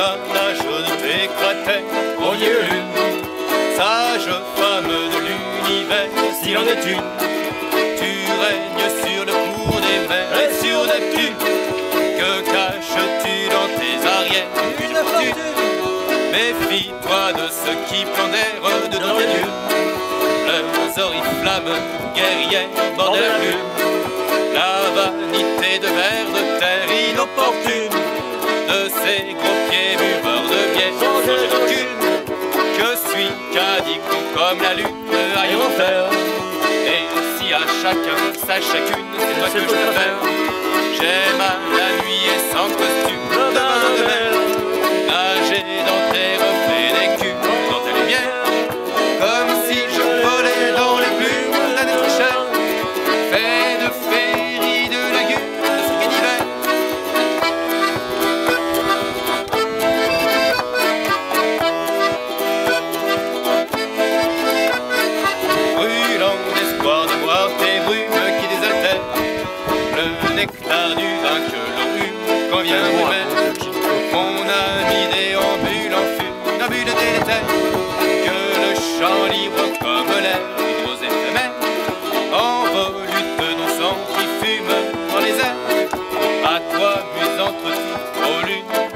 ganache de tes cratères, ô Dieu lune, sage femme de l'univers, s'il en est une, tu règnes sur le cours des mers et sur Neptune. Que caches-tu dans tes arrières? Une fortune. Méfie-toi de ceux qui planèrent de dans les lieux, leurs oriflammes guerrières bordent la plume, la vanité de vers de terre inopportune. De ces gros pieds buveurs de bière, sans recul, je suis canicou comme la lune, aille en enfer. Et si à chacun, sa chacune, c'est toi que je préfère. J'aime à la nuit et sans costume, de bain de mer, nager dans tes reflets d'écume, dans tes lumières, comme si je volais dans les plumes l'année prochaine. Fais de féerie de lagune, de ce qu'est hiver. Nectar du vin que l'on eut, quand vient mon maître, mon ami déambule en fume, la bulle délétère, que le champ libre comme l'air, une rose éphémère, envolute de nos sangs qui fument dans les airs, à toi, muse entre toutes, ô lune.